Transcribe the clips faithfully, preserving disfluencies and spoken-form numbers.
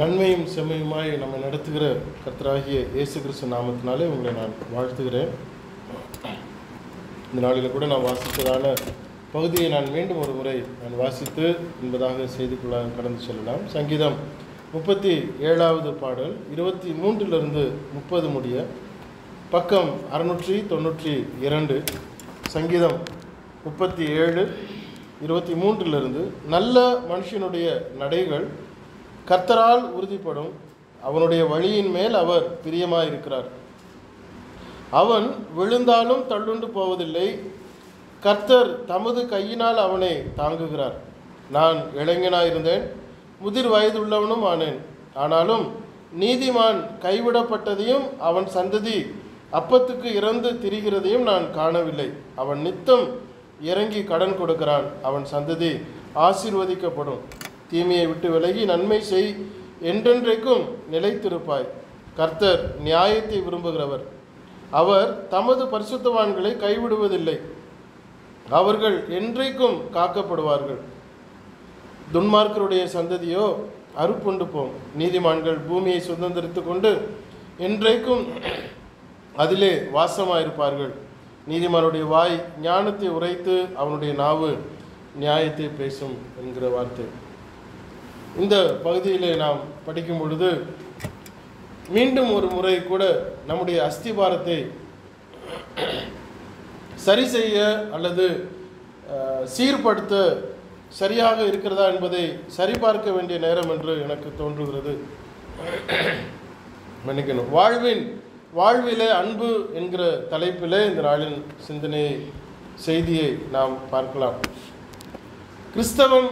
நன்மையும் செம்மையுமாய் நம்ம நடத்துகிற கர்த்தராகிய இயேசு கிறிஸ்து நாமத்தினாலே உங்களை நான் வாழ்த்துகிறேன். இந்த நாளில் கூட நான் வாசித்ததான பகுதியை நான் மீண்டும் ஒரு முறை நான் வாசித்து என்பதாக செய்திக்குள்ள கடந்து செல்லலாம். சங்கீதம் முப்பத்தி ஏழாவது பாடல் இருபத்தி மூன்றிலிருந்து முப்பது முடிய, பக்கம் அறுநூற்றி தொன்னூற்றி இரண்டு. சங்கீதம் முப்பத்தி ஏழு இருபத்தி மூன்றிலிருந்து, நல்ல மனுஷனுடைய நடைகள் கர்த்தரால் உறுதிப்படும், அவனுடைய வழியின் மேல் அவர் பிரியமாயிருக்கிறார். அவன் விழுந்தாலும் தள்ளுண்டு போவதில்லை, கர்த்தர் தமது கையினால் அவனை தாங்குகிறார். நான் இளைஞனாயிருந்தேன், முதிர் வயதுள்ளவனும் ஆனேன், ஆனாலும் நீதிமான் கைவிடப்பட்டதையும் அவன் சந்ததி அப்பத்துக்கு இறந்து திரிகிறதையும் நான் காணவில்லை. அவன் நித்தம் இறங்கி கடன் கொடுக்கிறான், அவன் சந்ததி ஆசீர்வதிக்கப்படும். தீமையை விட்டு விலகி நன்மை செய், என்றென்றைக்கும் நிலைத்திருப்பாய். கர்த்தர் நியாயத்தை விரும்புகிறவர், அவர் தமது பரிசுத்தவான்களை கைவிடுவதில்லை, அவர்கள் என்றைக்கும் காக்கப்படுவார்கள். துன்மார்க்கருடைய சந்ததியோ அறுப்புண்டு போம், நீதிமான்கள் பூமியை சுதந்திரித்து கொண்டு என்றைக்கும் அதிலே வாசமாயிருப்பார்கள். நீதிமானுடைய வாய் ஞானத்தை உரைத்து, அவனுடைய நாவு நியாயத்தை பேசும் என்கிற வார்த்தை. இந்த பகுதியிலே நாம் படிக்கும் பொழுது மீண்டும் ஒரு முறை கூட நம்முடைய அஸ்திபாரத்தை சரி செய்ய அல்லது சீர்படுத்த சரியாக இருக்கிறதா என்பதை சரிபார்க்க வேண்டிய நேரம் என்று எனக்கு தோன்றுகிறது. மன்னிக்கணும். வாழ்வின் வாழ்விலே அன்பு என்கிற தலைப்பிலே இந்த நாளின் சிந்தனையை செய்தியை நாம் பார்க்கலாம். கிறிஸ்தவம்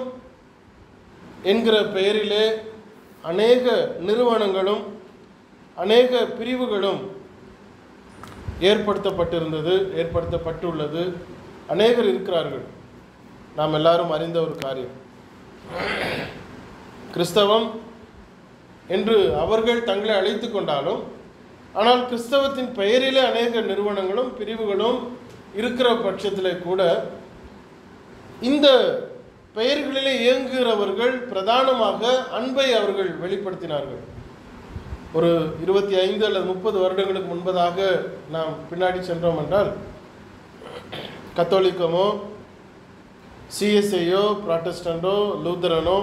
என்கிற பெயரிலே அநேக நிறுவனங்களும் அநேக பிரிவுகளும் ஏற்படுத்தப்பட்டிருந்தது ஏற்படுத்தப்பட்டுள்ளது அநேகர் இருக்கிறார்கள். நாம் எல்லாரும் அறிந்த ஒரு காரியம். கிறிஸ்தவம் என்று அவர்கள் தங்களை அழைத்து கொண்டாலும், ஆனால் கிறிஸ்தவத்தின் பெயரிலே அநேக நிறுவனங்களும் பிரிவுகளும் இருக்கிற பட்சத்தில் கூட இந்த பெயர்களிலே இயங்குகிறவர்கள் பிரதானமாக அன்பை அவர்கள் வெளிப்படுத்தினார்கள். ஒரு இருபத்தி ஐந்து அல்லது முப்பது வருடங்களுக்கு முன்பதாக நாம் பின்னாடி சென்றோம் என்றால், கத்தோலிக்கமோ சிஎஸ்ஐயோ புராட்டஸ்டண்டோ லூத்தரனோ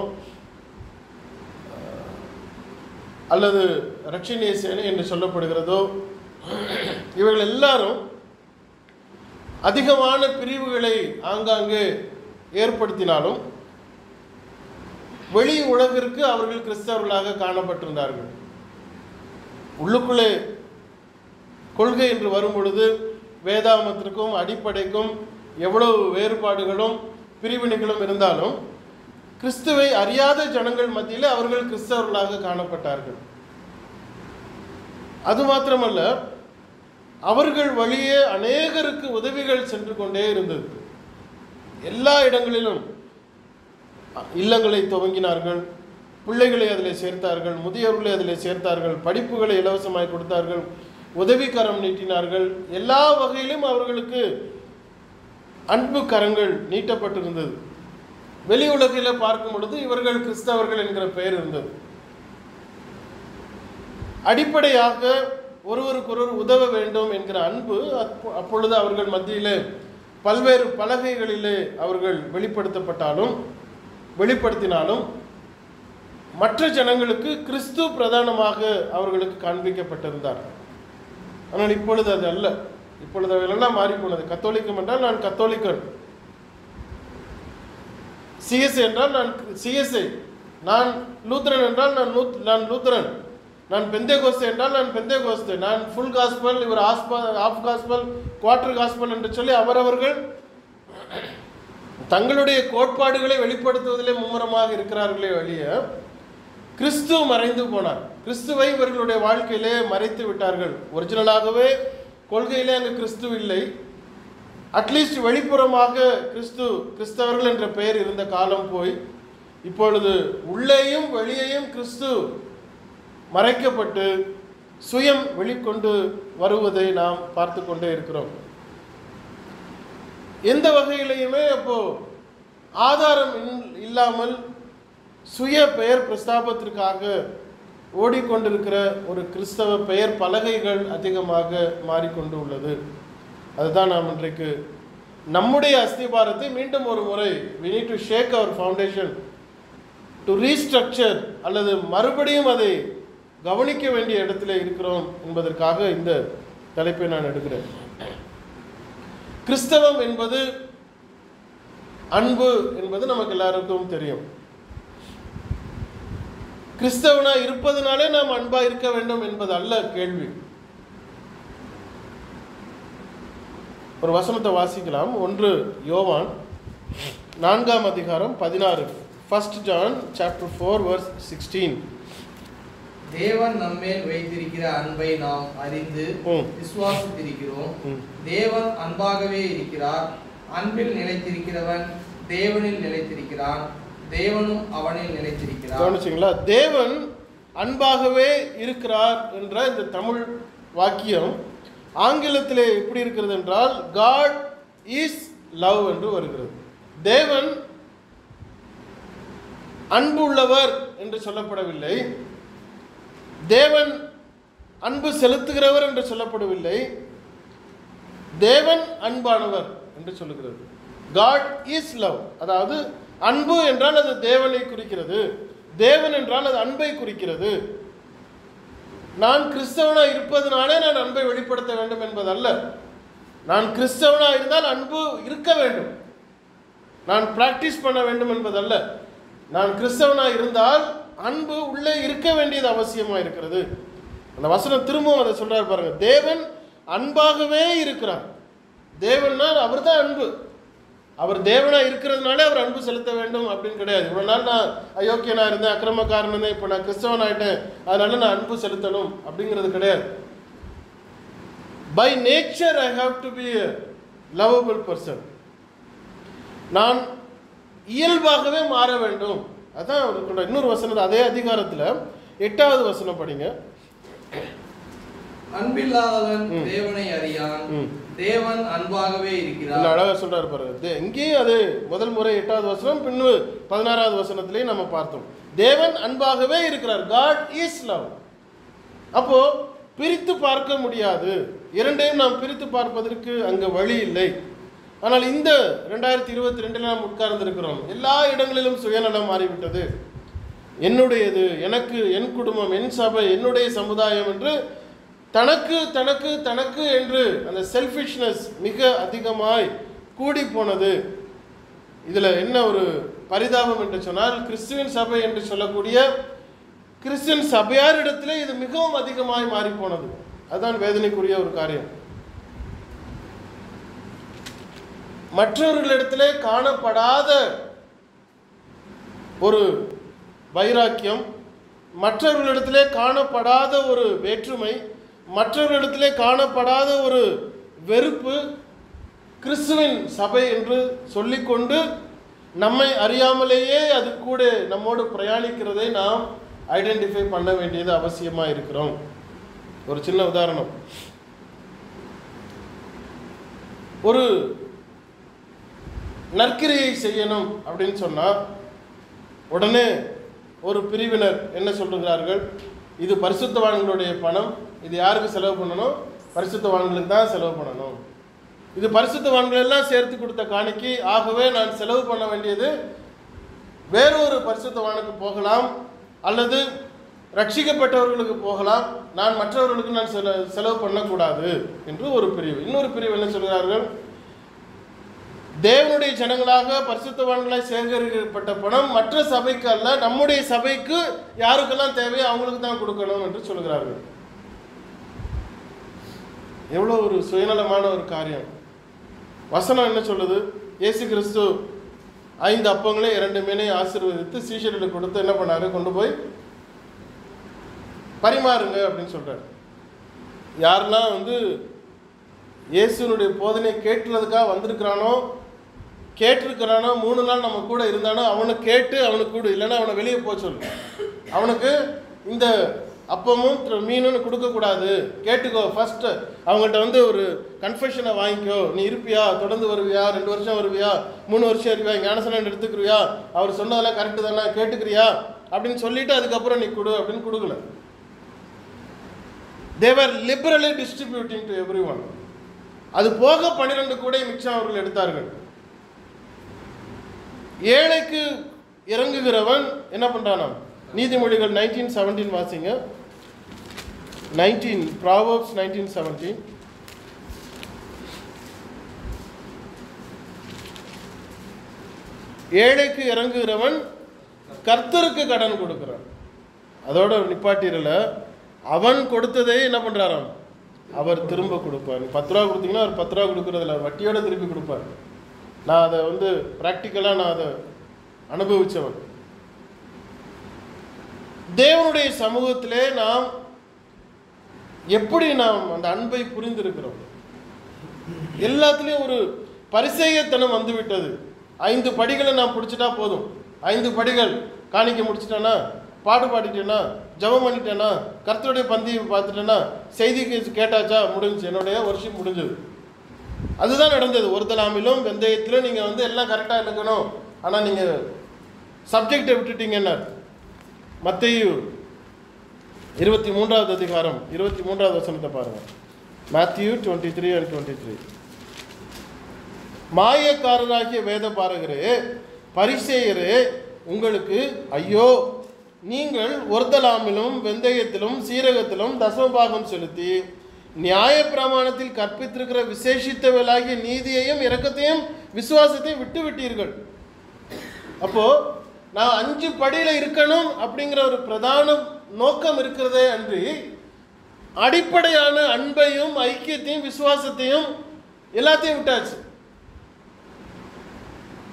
அல்லது ரட்சணிய சேனை என்று சொல்லப்படுகிறதோ, இவர்கள் எல்லாரும் அதிகமான பிரிவுகளை ஆங்காங்கே ஏற்படுத்தினாலும் வெளி உலகிற்கு அவர்கள் கிறிஸ்தவர்களாக காணப்பட்டிருந்தார்கள். உள்ளுக்குள்ளே கொள்கை என்று வரும்பொழுது வேதாமத்திற்கும் அடிப்படைக்கும் எவ்வளவு வேறுபாடுகளும் பிரிவினைகளும் இருந்தாலும், கிறிஸ்துவை அறியாத ஜனங்கள் மத்தியில் அவர்கள் கிறிஸ்தவர்களாக காணப்பட்டார்கள். அது மாத்திரமல்ல, அவர்கள் வழியே அநேகருக்கு உதவிகள் சென்று கொண்டே இருந்தது. எல்லா இடங்களிலும் இல்லங்களை துவங்கினார்கள், பிள்ளைகளை அதில் சேர்த்தார்கள், முதியோர்களை அதில் சேர்த்தார்கள், படிப்புகளை இலவசமாய் கொடுத்தார்கள், உதவிக்கரம் நீட்டினார்கள். எல்லா வகையிலும் அவர்களுக்கு அன்பு கரங்கள் நீட்டப்பட்டிருந்தது. வெளி உலகில் பார்க்கும் பொழுது இவர்கள் கிறிஸ்தவர்கள் என்கிற பெயர் இருந்தது. அடிப்படையாக ஒருவருக்கொருவர் உதவ வேண்டும் என்கிற அன்பு அப்பொழுது அவர்கள் மத்தியிலே பல்வேறு பலகைகளிலே அவர்கள் வெளிப்படுத்தப்பட்டாலும் வெளிப்படுத்தினாலும் மற்ற ஜனங்களுக்கு கிறிஸ்து பிரதானமாக அவர்களுக்கு காண்பிக்கப்பட்டிருந்தார். ஆனால் இப்பொழுது அது அல்ல. இப்பொழுது அவைகளெல்லாம் மாறிப்போனது. கத்தோலிக்கம் என்றால் நான் கத்தோலிக்கன், சிஎஸ்ஐ என்றால் நான் சிஎஸ்ஐ, நான் லூத்தரன் என்றால் நான் நான் லூத்தரன், நான் பெந்தேகோஸ்து என்றால் நான் பெந்தேகோஸ்து, நான் ஃபுல் காஸ்பல், இவர் half of gospel, quarter gospel என்று சொல்லி அவரவர்கள் தங்களுடைய கோட்பாடுகளை வெளிப்படுத்துவதிலே மும்முரமாக இருக்கிறார்களே ஒழிய, கிறிஸ்து மறைந்து போனார். கிறிஸ்துவை இவர்களுடைய வாழ்க்கையிலே மறைத்து விட்டார்கள். ஒரிஜினலாகவே கொள்கையிலே அங்கு கிறிஸ்து இல்லை. அட்லீஸ்ட் வெளிப்புறமாக கிறிஸ்து கிறிஸ்தவர்கள் என்ற பெயர் இருந்த காலம் போய், இப்பொழுது உள்ளேயும் வெளியேயும் கிறிஸ்து மறைக்கப்பட்டு சுயம் வெளிக்கொண்டு வருவதை நாம் பார்த்து கொண்டே இருக்கிறோம். எந்த வகையிலையுமே அப்போ ஆதாரம் இல்லாமல் சுய பெயர் பிரஸ்தாபத்திற்காக ஓடிக்கொண்டிருக்கிற ஒரு கிறிஸ்தவ பெயர் பலகைகள் அதிகமாக மாறிக்கொண்டு உள்ளது. அதுதான் நாம் இன்றைக்கு நம்முடைய அஸ்திபாரத்தை மீண்டும் ஒரு முறை we need to shake our foundation to restructure அல்லது மறுபடியும் அதை கவனிக்க வேண்டிய இடத்துல இருக்கிறோம் என்பதற்காக இந்த தலைப்பை நான் எடுக்கிறேன். கிறிஸ்தவம் என்பது அன்பு என்பது நமக்கு எல்லாருக்கும் தெரியும். கிறிஸ்தவனா இருப்பதனாலே நாம் அன்பா இருக்க வேண்டும் என்பது அல்ல கேள்வி. ஒரு வசனத்தை வாசிக்கலாம். ஒன்று யோவான் நான்காம் அதிகாரம் பதினாறு, first John chapter four verse sixteen. தேவன் நம்மேல் வைத்திருக்கிற அன்பை நாம் அறிந்து விசுவாசித்திருக்கிறோம். தேவன் அன்பாகவே இருக்கிறார். அன்பில் நிலைத்திருக்கிறவன் தேவனில் நிலைத்திருக்கிறான், தேவனும் அவனில் நிலைத்திருக்கிறார். கவனிச்சிங்களா? தேவன் அன்பாகவே இருக்கிறார் என்ற இந்த தமிழ் வாக்கியம் ஆங்கிலத்திலே எப்படி இருக்கிறது என்றால் God is love என்று வருகிறது. தேவன் அன்பு உள்ளவர் என்று சொல்லப்படவில்லை, தேவன் அன்பு செலுத்துகிறவர் என்று சொல்லப்படவில்லை, தேவன் அன்பானவர் என்று சொல்லுகிறது. God is love, அதாவது அன்பு என்றால் அது தேவனை குறிக்கிறது, தேவன் என்றால் அது அன்பை குறிக்கிறது. நான் கிறிஸ்தவனா இருப்பதனாலே நான் அன்பை வெளிப்படுத்த வேண்டும் என்பதல்ல. நான் கிறிஸ்தவனா இருந்தால் அன்பு இருக்க வேண்டும், நான் பிராக்டிஸ் பண்ண வேண்டும் என்பதல்ல. நான் கிறிஸ்தவனா இருந்தால் அன்பு உள்ளே இருக்க வேண்டியது அவசியமாக இருக்கிறது. அந்த வசனம் திரும்பவும் அதை சொல்றார் பாருங்க. தேவன் அன்பாகவே இருக்கிறார். தேவன்னா அவர் தான் அன்பு. அவர் தேவனாக இருக்கிறதுனாலே அவர் அன்பு செலுத்த வேண்டும் அப்படின்னு கிடையாது. இவ்வளோ நாள் நான் அயோக்கியனாக இருந்தேன், அக்கிரமக்காரன் இருந்தேன், இப்போ நான் கிறிஸ்தவன் ஆகிட்டேன், அதனால நான் அன்பு செலுத்தணும் அப்படிங்கிறது கிடையாது. By nature I have to be a lovable person. நான் இயல்பாகவே மாற வேண்டும். அதான் அவருக்குள்ள இன்னொரு வசனம், அதே அதிகாரத்தில் எட்டாவது வசனம் படிங்க. அன்பில்லாதவன் தேவனை அறியான், தேவன் அன்பாகவே இருக்கிறார். அழகா சொல்றாரு பாருங்க. இங்கேயும் அது முதல் முறை எட்டாவது வசனம், பின்னு பதினாறாவது வசனத்திலையும் நம்ம பார்த்தோம். தேவன் அன்பாகவே இருக்கிறார், God is love. அப்போ பிரித்து பார்க்க முடியாது, இரண்டையும் நாம் பிரித்து பார்ப்பதற்கு அங்கே வழி இல்லை. ஆனால் இந்த ரெண்டாயிரத்தி இருபத்தி ரெண்டுல நாம் உட்கார்ந்துருக்கிறோம். எல்லா இடங்களிலும் சுயநலம் மாறிவிட்டது. என்னுடையது, எனக்கு, என் குடும்பம், என் சபை, என்னுடைய சமுதாயம் என்று தனக்கு தனக்கு தனக்கு என்று அந்த செல்ஃபிஷ்னஸ் மிக அதிகமாய் கூடி போனது. இதில் என்ன ஒரு பரிதாபம் என்று சொன்னால், கிறிஸ்துவின் சபை என்று சொல்லக்கூடிய கிறிஸ்துவின் சபையாரிடத்திலே இது மிகவும் அதிகமாய் மாறிப்போனது. அதுதான் வேதனைக்குரிய ஒரு காரியம். மற்றவர்களிடத்திலே காணப்படாத ஒரு வைராக்கியம், மற்றவர்களிடத்திலே காணப்படாத ஒரு வேற்றுமை, மற்றவர்களிடத்திலே காணப்படாத ஒரு வெறுப்பு கிறிஸ்துவின் சபை என்று சொல்லிக்கொண்டு நம்மை அறியாமலேயே அது கூட நம்மோடு பிரயாணிக்கிறதை நாம் ஐடென்டிஃபை பண்ண வேண்டியது அவசியமாக இருக்கிறோம். ஒரு சின்ன உதாரணம், ஒரு நற்கிரியை செய்யணும் அப்படின்னு சொன்னால் உடனே ஒரு பிரிவினர் என்ன சொல்கிறார்கள்? இது பரிசுத்தவான்களுடைய பணம், இது யாருக்கு செலவு பண்ணணும்? பரிசுத்தவான்களுக்கு தான் செலவு பண்ணணும். இது பரிசுத்தவான்கள் எல்லாம் சேர்த்து கொடுத்த காணிக்கை, ஆகவே நான் செலவு பண்ண வேண்டியது வேறொரு பரிசுத்தவானுக்கு போகலாம் அல்லது ரட்சிக்கப்பட்டவர்களுக்கு போகலாம், நான் மற்றவர்களுக்கு நான் செல செலவு பண்ணக்கூடாது என்று ஒரு பிரிவு. இன்னொரு பிரிவு என்ன சொல்கிறார்கள்? தேவனுடைய ஜனங்களாக பரிசுத்தவான்களாக சேகரிக்கப்பட்ட பணம் மற்ற சபைக்கு அல்ல, நம்முடைய சபைக்கு யாருக்கெல்லாம் தேவையோ அவங்களுக்கு தான் கொடுக்கணும் என்று சொல்கிறார்கள். எவ்வளோ ஒரு சுயநலமான ஒரு காரியம்! வசனம் என்ன சொல்லுது? இயேசு கிறிஸ்து ஐந்து அப்பங்களே இரண்டு மீனையும் ஆசீர்வதித்து சீஷர்களுக்கு கொடுத்து என்ன பண்ணாரு? கொண்டு போய் பரிமாறுங்க அப்படின்னு சொல்கிறார். யாரெல்லாம் வந்து இயேசுனுடைய போதனை கேட்டுறதுக்காக வந்திருக்கிறானோ, கேட்டிருக்கிறானோ, மூணு நாள் நம்ம கூட இருந்தானோ அவனை கேட்டு அவனுக்கு கூடு, இல்லைன்னா அவனை வெளியே போக சொல்லு. அவனுக்கு இந்த அப்பமும் மீனுன்னு கொடுக்கக்கூடாது, கேட்டுக்கோ ஃபஸ்ட்டு, அவங்கள்ட்ட வந்து ஒரு கன்ஃபெஷனை வாங்கிக்கோ. நீ இருப்பியா, தொடர்ந்து வருவியா, ரெண்டு வருஷம் வருவியா, மூணு வருஷம் இருவியா, ஞானசனம் எடுத்துக்கிறியா, அவர் சொன்னதெல்லாம் கரெக்டு தானே, கேட்டுக்கிறியா, அப்படின்னு சொல்லிட்டு அதுக்கப்புறம் நீ கொடு அப்படின்னு கொடுக்கல. They were liberally distributing to everyone. அது போக பன்னிரண்டு கூடை மிச்சம் அவர்கள் எடுத்தார்கள். ஏழைக்கு இறங்குகிறவன் என்ன பண்றானாம்? நீதிமொழிகள் நைன்டீன் செவன்டீன் வாசிங்க. Nineteen Proverbs nineteen seventeen. ஏழைக்கு இறங்குகிறவன் கர்த்தருக்கு கடன் கொடுக்கிறான். அதோட நிப்பாட்டிரல, அவன் கொடுத்ததே என்ன பண்றாராம், அவர் திரும்ப கொடுப்பார். பத்து ரூபா கொடுத்தீங்கன்னா அவர் பத்து ரூபா கொடுக்கறதில்ல, வட்டியோட திருப்பி கொடுப்பார். நான் அதை வந்து பிராக்டிக்கலாக நான் அதை அனுபவிச்சவன். தேவனுடைய சமூகத்திலே நாம் எப்படி நாம் அந்த அன்பை புரிந்திருக்கிறோம்? எல்லாத்துலேயும் ஒரு பரிசேயத்தனம் வந்துவிட்டது. ஐந்து படிகளை நான் பிடிச்சிட்டா போதும். ஐந்து படிகள் காணிக்க முடிச்சிட்டேன்னா, பாட்டு பாடிட்டேன்னா, ஜபம் பண்ணிட்டேன்னா, கர்த்தருடைய பந்தியை பார்த்துட்டேன்னா, செய்தி கேட்டாச்சா, முடிஞ்சு, என்னுடைய வருஷம் முடிஞ்சது. அதுதான் நடந்தது. ஒரு தலாமிலும் வெந்தயத்திலும் நீங்கள் வந்து எல்லாம் கரெக்டாக இருக்கணும், ஆனால் நீங்கள் சப்ஜெக்டை விட்டுட்டீங்கன்னா, மத்தேயு இருபத்தி மூன்றாவது அதிகாரம் இருபத்தி மூன்றாவது வசனத்தை பாருங்கள். Matthew twenty three and twenty three மாயக்காரராகிய வேத பாரகரே, பரிசேயரே, உங்களுக்கு ஐயோ! நீங்கள் ஒருதலாமிலும் வெந்தயத்திலும் சீரகத்திலும் தசமபாகம் செலுத்தி நியாய பிரமாணத்தில் கற்பித்திருக்கிற விசேஷித்தவளாகிய நீதியையும் இரக்கத்தையும் விசுவாசத்தையும் விட்டு விட்டீர்கள். அப்போ நான் அஞ்சு படியில இருக்கணும் அப்படிங்கிற ஒரு பிரதான நோக்கம் இருக்கிறதே அன்றி, அடிப்படையான அன்பையும் ஐக்கியத்தையும் விசுவாசத்தையும் எல்லாத்தையும் விட்டாச்சு.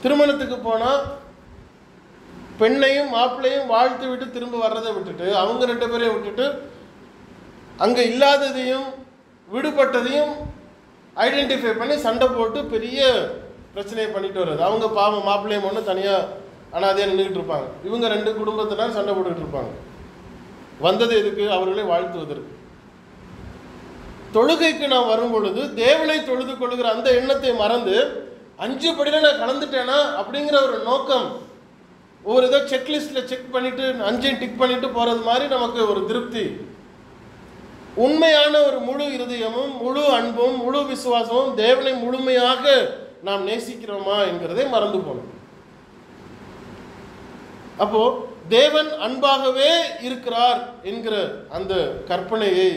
திருமணத்துக்கு போனால் பெண்ணையும் மாப்பிள்ளையும் வாழ்த்து விட்டு திரும்ப வர்றதை விட்டுட்டு, அவங்க ரெண்டு பேரையும் விட்டுட்டு, அங்கே இல்லாததையும் விடுபட்டதையும் ஐடென்டிஃபை பண்ணி சண்டை போட்டு பெரிய பிரச்சனையை பண்ணிட்டு வர்றது. அவங்க பாவம் மாப்பிள்ளையும் ஒன்று தனியாக அனாதையாக நின்றுக்கிட்டு இருப்பாங்க. இவங்க ரெண்டு குடும்பத்தினாலும் சண்டை போட்டுக்கிட்டு இருப்பாங்க. வந்தது எதுக்கு? அவர்களை வாழ்த்துவதற்கு. தொழுகைக்கு நான் வரும் பொழுது தேவனை தொழுது கொள்கிற அந்த எண்ணத்தை மறந்து, அஞ்சு படியில் நான் கலந்துட்டேனா அப்படிங்கிற ஒரு நோக்கம், ஒவ்வொரு இதை செக்லிஸ்டில் செக் பண்ணிவிட்டு அஞ்சையும் டிக் பண்ணிவிட்டு போகிறது மாதிரி நமக்கு ஒரு திருப்தி. உண்மையான ஒரு முழு இருதயமும் முழு அன்பும் முழு விசுவாசமும் தேவனை முழுமையாக நாம் நேசிக்கிறோமா என்கிறதை மறந்து போனோம். அப்போது தேவன் அன்பாகவே இருக்கிறார் என்கிற அந்த கற்பனையை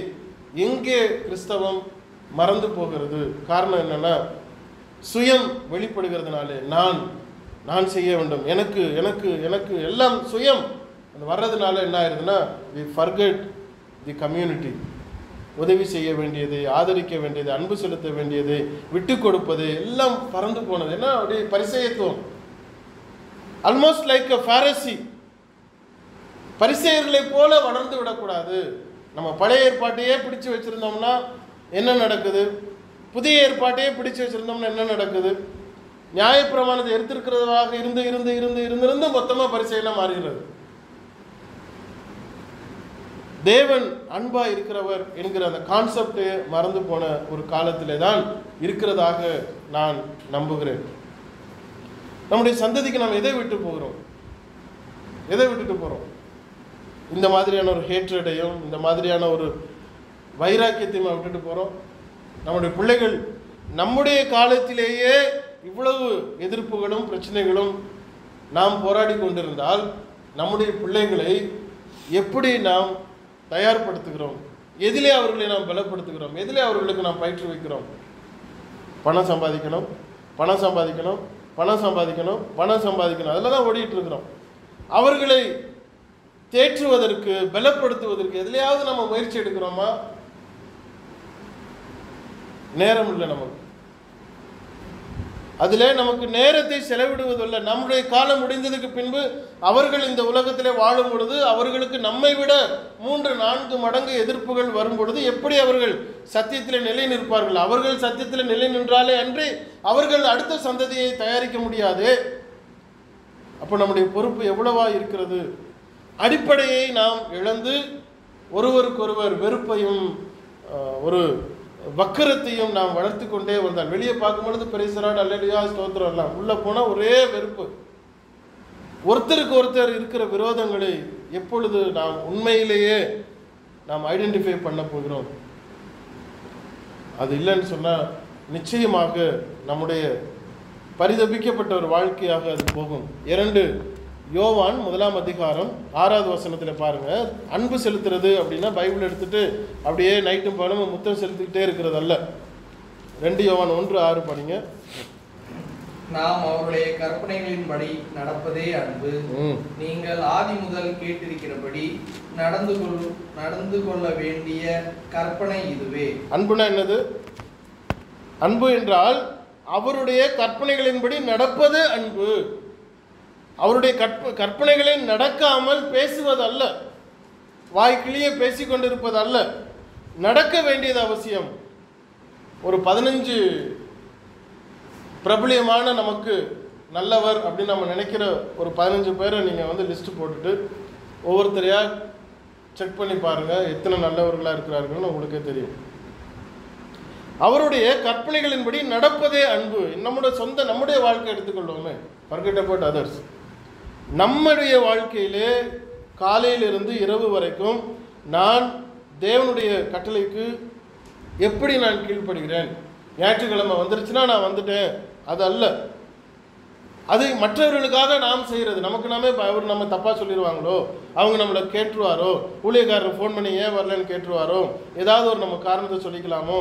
எங்கே கிறிஸ்தவம் மறந்து போகிறது? காரணம் என்னென்னா, சுயம் வெளிப்படுகிறதுனாலே, நான் நான் செய்ய வேண்டும், எனக்கு எனக்கு எனக்கு எல்லாம் சுயம் அது வர்றதுனால என்ன ஆயிடுதுன்னா, வி ஃபர்கெட் தி கம்யூனிட்டி. உதவி செய்ய வேண்டியது, ஆதரிக்க வேண்டியது, அன்பு செலுத்த வேண்டியது, விட்டு கொடுப்பது எல்லாம் பறந்து போனது. ஏன்னா அப்படியே பரிசேயத்துவம், ஆல்மோஸ்ட் லைக் அ ஃபாரிசி. பரிசேயர்களை போல வளர்ந்து விடக்கூடாது. நம்ம பழைய ஏற்பாட்டையே பிடிச்சு வச்சுருந்தோம்னா என்ன நடக்குது? புதிய ஏற்பாட்டையே பிடிச்சு வச்சுருந்தோம்னா என்ன நடக்குது? நியாயப்பிரமாணத்தை எடுத்திருக்கிறதாக இருந்து இருந்து இருந்து இருந்திருந்து மொத்தமாக பரிசேயெல்லாம் மாறுகிறது. தேவன் அன்பா இருக்கிறவர் என்கிற அந்த கான்செப்டை மறந்து போன ஒரு காலத்திலே தான் இருக்கிறதாக நான் நம்புகிறேன். நம்முடைய சந்ததிக்கு நாம் எதை விட்டு போகிறோம்? எதை விட்டுட்டு போகிறோம்? இந்த மாதிரியான ஒரு ஹேட்ரடையும் இந்த மாதிரியான ஒரு வைராக்கியத்தையும் விட்டுட்டு போகிறோம். நம்முடைய பிள்ளைகள் நம்முடைய காலத்திலேயே இவ்வளவு எதிர்ப்புகளும் பிரச்சனைகளும் நாம் போராடி கொண்டிருந்தால் நம்முடைய பிள்ளைகளை எப்படி நாம் தயார்படுத்துகிறோம்? எதிலே அவர்களை நாம் பலப்படுத்துகிறோம்? எதிலே அவர்களுக்கு நாம் பயிற்றுவிக்கிறோம்? பணம் சம்பாதிக்கணும், பணம் சம்பாதிக்கணும், பணம் சம்பாதிக்கணும், பணம் சம்பாதிக்கணும், அதில் தான் ஓடிட்டு இருக்கிறோம். அவர்களை தேற்றுவதற்கு, பலப்படுத்துவதற்கு எதிலையாவது நம்ம முயற்சி எடுக்கிறோமா? நேரம் இல்லை நமக்கு. அதில் நமக்கு நேரத்தை செலவிடுவதில்லை. நம்முடைய காலம் முடிந்ததுக்கு பின்பு அவர்கள் இந்த உலகத்திலே வாழும் பொழுது அவர்களுக்கு நம்மை விட மூன்று நான்கு மடங்கு எதிர்ப்புகள் வரும் பொழுது எப்படி அவர்கள் சத்தியத்தில் நிலை நிற்பார்கள்? அவர்கள் சத்தியத்தில் நிலை நின்றாலே அன்றி அவர்கள் அடுத்த சந்ததியை தயாரிக்க முடியாது. அப்போ நம்முடைய பொறுப்பு எவ்வளவா இருக்கிறது? அடிப்படையை நாம் இழந்து ஒருவருக்கொருவர் வெறுப்பையும் ஒரு வக்கரத்தையும் நாம் வளர்த்து கொண்டே வந்தால், வெளியே பார்க்கும்பொழுது பெரிய சராட் அல்லடியா ஸ்தோத்திரம் எல்லாம், உள்ளே போனால் ஒரே வெறுப்பு, ஒருத்தருக்கு ஒருத்தர் இருக்கிற விரோதங்களை எப்பொழுது நாம் உண்மையிலேயே நாம் ஐடென்டிஃபை பண்ண போகிறோம், அது இல்லைன்னு சொன்னால் நிச்சயமாக நம்முடைய பரிதபிக்கப்பட்ட ஒரு வாழ்க்கையாக அது போகும். இரண்டு யோவான் முதலாம் அதிகாரம் ஆறாவது வசனத்தில் பாருங்கள். அன்பு செலுத்துறது அப்படின்னா பைபிள் எடுத்துகிட்டு அப்படியே நைட்டும் பகலும் முத்தம் செலுத்திக்கிட்டே இருக்கிறது அல்ல. ரெண்டு யோவான் ஒன்று ஆறு படிங்க. நாம் அவருடைய கற்பனைகளின்படி நடப்பதே அன்பு. நீங்கள் ஆதி முதல் கேட்டிருக்கிறபடி நடந்து கொள் நடந்து கொள்ள வேண்டிய கற்பனை இதுவே. அன்புனா என்னது? அன்பு என்றால் அவருடைய கற்பனைகளின்படி நடப்பது அன்பு. அவருடைய கற்ப கற்பனைகளை நடக்காமல் பேசுவதல்ல, வாய்க்கிளியே பேசி கொண்டிருப்பதல்ல, நடக்க வேண்டியது அவசியம். ஒரு பதினஞ்சு பிரபலியமான நமக்கு நல்லவர் அப்படின்னு நம்ம நினைக்கிற ஒரு பதினஞ்சு பேரை நீங்கள் வந்து லிஸ்ட்டு போட்டுட்டு ஒவ்வொருத்தரையாக செக் பண்ணி பாருங்கள், எத்தனை நல்லவர்களாக இருக்கிறார்கள்னு உங்களுக்கே தெரியும். அவருடைய கற்பனைகளின்படி நடப்பதே அன்பு. நம்முடைய சொந்த நம்முடைய வாழ்க்கை எடுத்துக்கொள்வோமே, forget about others. நம்முடைய வாழ்க்கையிலே காலையிலிருந்து இரவு வரைக்கும் நான் தேவனுடைய கட்டளைக்கு எப்படி நான் கீழ்ப்படுகிறேன். ஞாயிற்றுக்கிழமை வந்துருச்சுன்னா நான் வந்துட்டேன், அது அல்ல. அது மற்றவர்களுக்காக நாம் செய்கிறது. நமக்கு நாமே அவர் நம்ம தப்பாக சொல்லிடுவாங்களோ, அவங்க நம்மளை கேட்டுருவாரோ, ஊழியக்காரர் ஃபோன் பண்ணி ஏன் வரலன்னு கேட்டுருவாரோ, ஏதாவது ஒரு நம்ம காரணத்தை சொல்லிக்கலாமோ.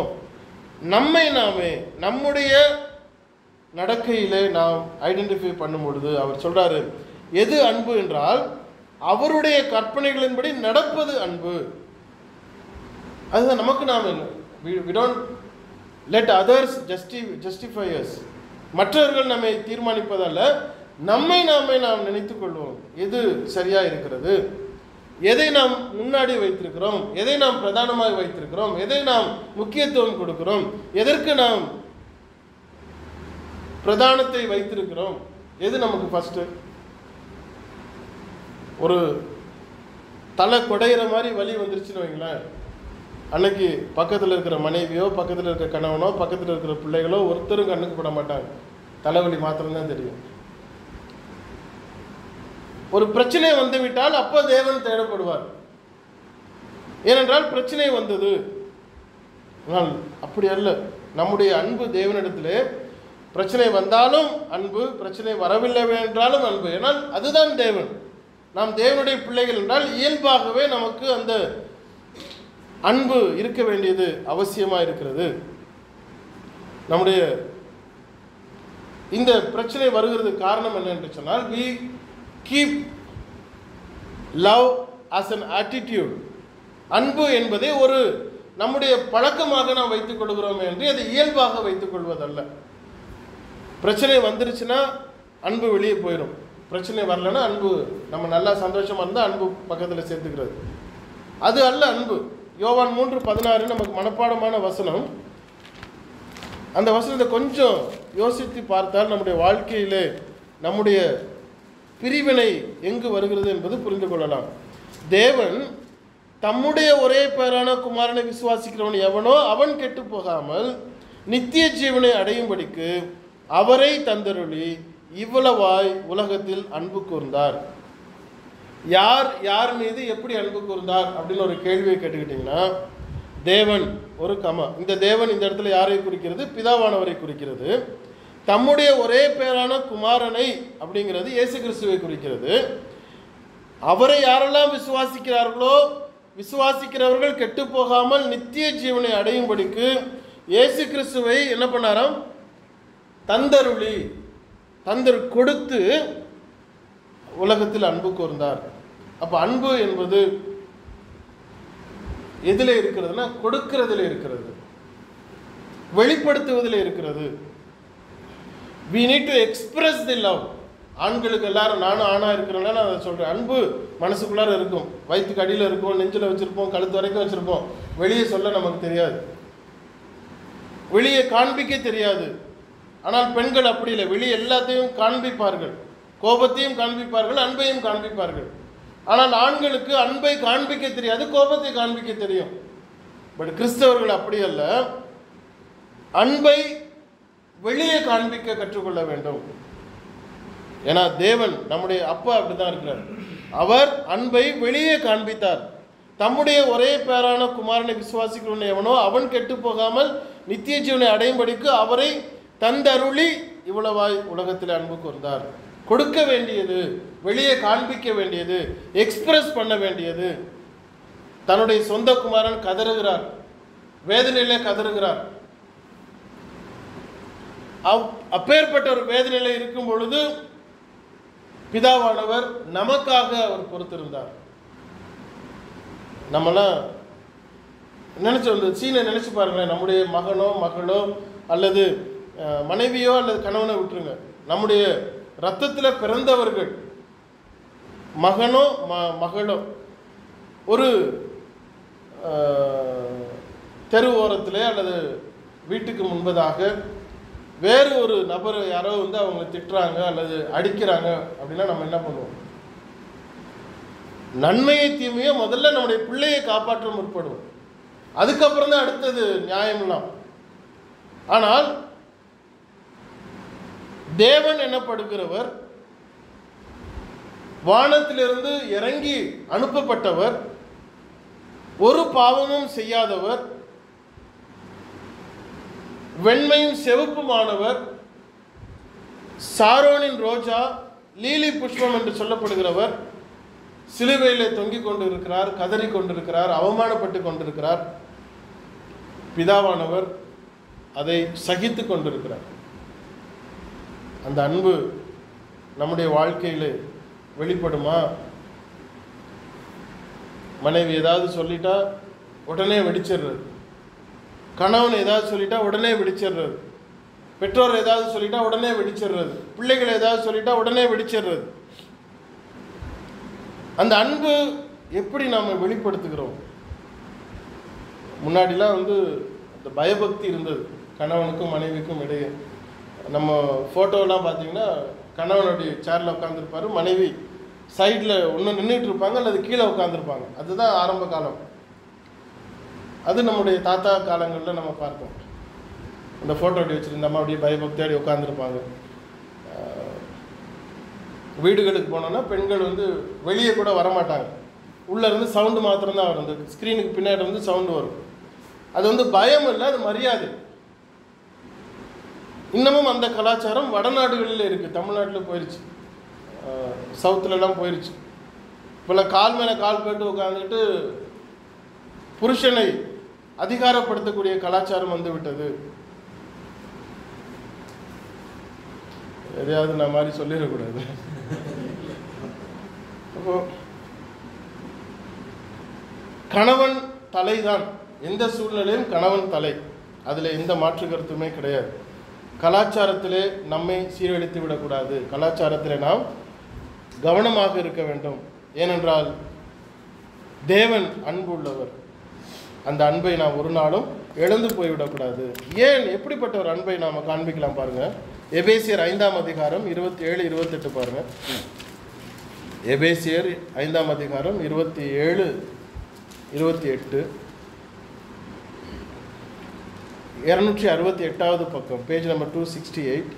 நம்மை நாமே நம்முடைய நடக்கையிலே நாம் ஐடென்டிஃபை பண்ணும் பொழுது அவர் சொல்கிறாரு, எது அன்பு என்றால் அவருடைய கற்பனைகளின்படி நடப்பது அன்பு. அதுதான் நமக்கு நாம் என்ன we don't let others justify us. மற்றவர்கள் நம்மை தீர்மானிப்பதல்ல, நம்மை நாமே நாம் நினைத்து கொள்வோம் எது சரியாக இருக்கிறது, எதை நாம் முன்னாடி வைத்திருக்கிறோம், எதை நாம் பிரதானமாக வைத்திருக்கிறோம், எதை நாம் முக்கியத்துவம் கொடுக்கிறோம், எதற்கு நாம் பிரதானத்தை வைத்திருக்கிறோம், எது நமக்கு ஃபஸ்ட்டு. ஒரு தலை குடையிற மாதிரி வலி வந்துருச்சுன்னு வைங்களேன், அன்னைக்கு பக்கத்தில் இருக்கிற மனைவியோ பக்கத்தில் இருக்கிற கணவனோ பக்கத்தில் இருக்கிற பிள்ளைகளோ ஒருத்தரும் கண்ணுக்கு போட மாட்டாங்க, தலைவலி மாத்திரம்தான் தெரியும். ஒரு பிரச்சனை வந்துவிட்டால் அப்போ தேவன் தேடப்படுவார். ஏனென்றால் பிரச்சனை வந்தது. ஆனால் அப்படி அல்ல, நம்முடைய அன்பு தேவனிடத்திலே பிரச்சனை வந்தாலும் அன்பு, பிரச்சனை வரவில்லை என்றாலும் அன்பு. ஏன்னால் அதுதான் தேவன். நாம் தேவனுடைய பிள்ளைகள் என்றால் இயல்பாகவே நமக்கு அந்த அன்பு இருக்க வேண்டியது அவசியமாக இருக்கிறது. நம்முடைய இந்த பிரச்சனை வருகிறது காரணம் என்ன என்று சொன்னால், we keep love as an attitude. அன்பு என்பதை ஒரு நம்முடைய பழக்கமாக நாம் வைத்துக் கொள்கிறோம் என்று அதை இயல்பாக வைத்துக் கொள்வதல்ல. பிரச்சனை வந்துருச்சுன்னா அன்பு வெளியே போயிடும், பிரச்சனை வரலன்னா அன்பு நம்ம நல்லா சந்தோஷமாக இருந்தால் அன்பு பக்கத்தில் சேர்த்துக்கிறது, அது அல்ல அன்பு. யோவான் மூன்று பதினாறு நமக்கு மனப்பாடமான வசனம். அந்த வசனத்தை கொஞ்சம் யோசித்து பார்த்தால் நம்முடைய வாழ்க்கையிலே நம்முடைய பிரிவினை எங்கு வருகிறது என்பது புரிந்து கொள்ளலாம். தேவன் தம்முடைய ஒரே பேரான குமாரனை விசுவாசிக்கிறவன் எவனோ அவன் கெட்டு போகாமல் நித்திய ஜீவனை அடையும்படிக்கு அவரை தந்தருளி இவ்வளவாய் உலகத்தில் அன்பு கூர்ந்தார். யார் யார் மீது எப்படி அன்பு கூர்ந்தார் அப்படின்னு ஒரு கேள்வியை கேட்டுக்கிட்டிங்கன்னா, தேவன் ஒரு கமா, இந்த தேவன் இந்த இடத்துல யாரை குறிக்கிறது? பிதாவானவரை குறிக்கிறது. தம்முடைய ஒரே பேரான குமாரனை அப்படிங்கிறது இயேசு கிறிஸ்துவை குறிக்கிறது. அவரை யாரெல்லாம் விசுவாசிக்கிறார்களோ, விசுவாசிக்கிறவர்கள் கெட்டு போகாமல் நித்திய ஜீவனை அடையும்படிக்கு இயேசு கிறிஸ்துவை என்ன பண்ணாராம்? தந்தருளி தந்தர் கொடுத்து உலகத்தில் அன்பு கூர்ந்தார். அப்போ அன்பு என்பது எதில் இருக்கிறதுனா, கொடுக்கறதுல இருக்கிறது, வெளிப்படுத்துவதில் இருக்கிறது. we need to express the love. ஆண்களுக்கு எல்லாரும், நானும் ஆணாக இருக்கிறேன்னா நான் அதை சொல்கிறேன், அன்பு மனசுக்குள்ளார இருக்கும், வயிற்றுக்கு அடியில் இருக்கும், நெஞ்சில் வச்சுருப்போம், கழுத்து வரைக்கும் வச்சுருப்போம். வெளியே சொல்ல நமக்கு தெரியாது, வெளியே காண்பிக்க தெரியாது. ஆனால் பெண்கள் அப்படி இல்லை, வெளியே எல்லாத்தையும் காண்பிப்பார்கள், கோபத்தையும் காண்பிப்பார்கள், அன்பையும் காண்பிப்பார்கள். ஆனால் ஆண்களுக்கு அன்பை காண்பிக்க தெரியாது, கோபத்தை காண்பிக்க தெரியும். பட் கிறிஸ்தவர்கள் அப்படி அல்ல, அன்பை வெளியே காண்பிக்க கற்றுக்கொள்ள வேண்டும். ஏன்னா தேவன் நம்முடைய அப்பா அப்படிதான் இருக்கிறார். அவர் அன்பை வெளியே காண்பித்தார். தம்முடைய ஒரே பேரான குமாரனை விசுவாசிக்கிறவன் எவனோ அவன் கெட்டு போகாமல் நித்திய ஜீவனை அடையும்படிக்கு அவரை தந்தருளி இவ்வளவாய் உலகத்தில் அன்பு கூர்ந்தார். கொடுக்க வேண்டியது, வெளியே காண்பிக்க வேண்டியது, எக்ஸ்பிரஸ் பண்ண வேண்டியது. தன்னுடைய சொந்த குமாரன் கதறுகிறார், வேதனையிலே கதறுகிறார். அப்பேற்பட்ட ஒரு வேதனையில இருக்கும் பொழுது பிதாவானவர் நமக்காக அவர் பொறுத்திருந்தார். நம்மளாம் நினைச்சு வந்து சீனை நினைச்சு பாருங்களேன். நம்முடைய மகனோ மகளோ அல்லது மனைவியோ அல்லது கணவனை விட்டுருங்க, நம்முடைய இரத்தத்தில் பிறந்தவர்கள் மகனோ ம மகளோ ஒரு தெரு ஓரத்திலே அல்லது வீட்டுக்கு முன்பதாக வேறு ஒரு நபர் யாரோ வந்து அவங்களை திட்டுறாங்க அல்லது அடிக்கிறாங்க அப்படின்னா நம்ம என்ன பண்ணுவோம்? நன்மையை தீமையை முதல்ல நம்முடைய பிள்ளையை காப்பாற்ற முற்படுவோம். அதுக்கப்புறம் தான் அடுத்தது நியாயம்லாம். ஆனால் தேவன் எனப்படுகிறவர், வானத்திலிருந்து இறங்கி அனுப்பப்பட்டவர், ஒரு பாவமும் செய்யாதவர், வெண்மையும் செவப்புமானவர், சாரோனின் ரோஜா லீலி புஷ்பம் என்று சொல்லப்படுகிறவர் சிலுவையிலே தொங்கிக் கொண்டிருக்கிறார், கதறி கொண்டிருக்கிறார், அவமானப்பட்டு கொண்டிருக்கிறார். பிதாவானவர் அதை சகித்து கொண்டிருக்கிறார். அந்த அன்பு நம்முடைய வாழ்க்கையில் வெளிப்படுமா? மனைவி ஏதாவது சொல்லிட்டா உடனே வெடிச்சிடுறது, கணவன் ஏதாவது சொல்லிட்டா உடனே வெடிச்சிடுறது, பெற்றோர் ஏதாவது சொல்லிட்டா உடனே வெடிச்சிடுறது, பிள்ளைகள் ஏதாவது சொல்லிட்டா உடனே வெடிச்சிடுறது. அந்த அன்பு எப்படி நாம் வெளிப்படுத்துகிறோம்? முன்னாடிலாம் வந்து அந்த பயபக்தி இருந்தது கணவனுக்கும் மனைவிக்கும் இடையே. நம்ம ஃபோட்டோலாம் பார்த்தீங்கன்னா கணவனுடைய சேரில் உட்காந்துருப்பார், மனைவி சைடில் ஒன்று நின்றுட்டு இருப்பாங்க அல்லது கீழே உட்காந்துருப்பாங்க. அதுதான் ஆரம்ப காலம். அது நம்முடைய தாத்தா காலங்களில் நம்ம பார்த்தோம். அந்த ஃபோட்டோ அப்படி வச்சுருந்த அம்மா அப்படியே பயபக்தியாடி உட்காந்துருப்பாங்க. வீடுகளுக்கு போனோன்னா பெண்கள் வந்து வெளியே கூட வரமாட்டாங்க, உள்ளேருந்து சவுண்டு மாத்திரம்தான் வரும். அந்த ஸ்க்ரீனுக்கு பின்னாடி வந்து சவுண்டு வரும். அது வந்து பயம் இல்லை, அது மரியாதை. இன்னமும் அந்த கலாச்சாரம் வடநாடுகளில் இருக்குது, தமிழ்நாட்டில் போயிடுச்சு, சவுத்துலலாம் போயிடுச்சு. இப்போல்லாம் கால் மேலே கால் போட்டு உட்காந்துக்கிட்டு புருஷனை அதிகாரப்படுத்தக்கூடிய கலாச்சாரம் வந்து விட்டது. எதையாவது நான் மாதிரி சொல்லிடக்கூடாது. அப்போ கணவன் தலைதான், எந்த சூழ்நிலையும் கணவன் தலை, அதில் எந்த மாற்று கருத்துமே கிடையாது. கலாச்சாரத்திலே நம்மை சீரழித்து விடக்கூடாது, கலாச்சாரத்தில் நாம் கவனமாக இருக்க வேண்டும். ஏனென்றால் தேவன் அன்பு உள்ளவர். அந்த அன்பை நாம் ஒரு நாளும் எழுந்து போய்விடக்கூடாது. ஏன் எப்படிப்பட்ட ஒரு அன்பை நாம் காண்பிக்கலாம் பாருங்கள். எபேசியர் ஐந்தாம் அதிகாரம் இருபத்தி ஏழு இருபத்தெட்டு பாருங்கள். எபேசியர் ஐந்தாம் அதிகாரம் இருபத்தி ஏழு இருபத்தி எட்டு இருநூற்றி அறுபத்தி எட்டாவது பக்கம், page number two sixty eight.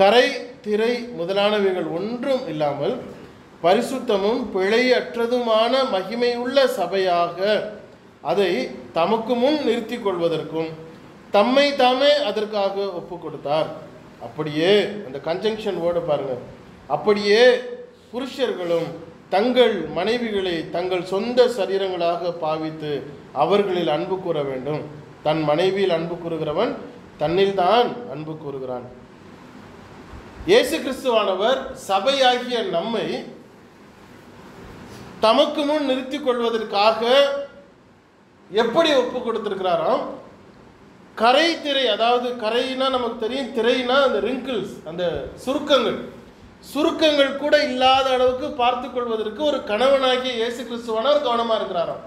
கரை திரை முதலானவைகள் ஒன்றும் இல்லாமல் பரிசுத்தமும் பிழையற்றதுமான மகிமையுள்ள சபையாக அதை தமக்கு முன் நிறுத்தி கொள்வதற்கும் தம்மை தாமே அதற்காக ஒப்பு கொடுத்தார். அப்படியே அந்த கன்ஜங்ஷன் வேர்டு பாருங்கள். அப்படியே புருஷர்களும் தங்கள் மனைவிகளை தங்கள் சொந்த சரீரங்களாக பாவித்து அவர்களில் அன்பு கூற வேண்டும். தன் மனைவியில் அன்பு கூறுகிறவன் தன்னில் தான் அன்பு கூறுகிறான். இயேசு கிறிஸ்துவானவர் சபையாகிய நம்மை தமக்கு முன் நிறுத்தி கொள்வதற்காக எப்படி ஒப்பு கொடுத்திருக்கிறாராம்? கரை திரை, அதாவது கரைனா நமக்கு தெரியும், திரைனா அந்த ரிங்கிள்ஸ், அந்த சுருக்கங்கள், சுருக்கங்கள் கூட இல்லாத அளவுக்கு பார்த்து கொள்வதற்கு ஒரு கணவனாகிய இயேசு கிறிஸ்துவானவர் கவனமாக இருக்கிறாராம்.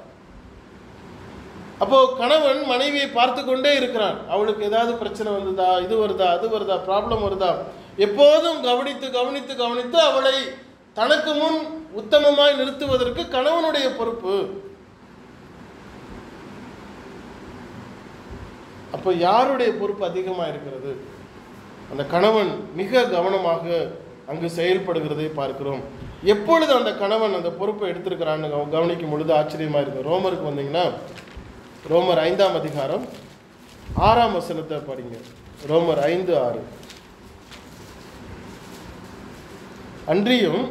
அப்போது கணவன் மனைவியை பார்த்து கொண்டே இருக்கிறான். அவளுக்கு ஏதாவது பிரச்சனை வந்ததா, இது வருதா, அது வருதா, ப்ராப்ளம் வருதா, எப்போதும் கவனித்து கவனித்து கவனித்து அவளை தனக்கு முன் உத்தமமாய் நிறுத்துவதற்கு கணவனுடைய பொறுப்பு. அப்போ யாருடைய பொறுப்பு அதிகமாக இருக்கிறது? அந்த கணவன் மிக கவனமாக அங்கு செயல்படுகிறதை பார்க்கிறோம். எப்பொழுது அந்த கணவன் அந்த பொறுப்பை எடுத்திருக்கிறான்னு கவனிக்கும் பொழுது ஆச்சரியமாக இருக்கும். ரோமருக்கு வந்தீங்கன்னா ரோமர் ஐந்தாம் அதிகாரம் ஆறாம் வசனத்தை படிங்க. ரோமர் ஐந்து ஆறு அன்றியும்